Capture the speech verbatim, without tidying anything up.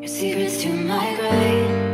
Your secrets to my brain.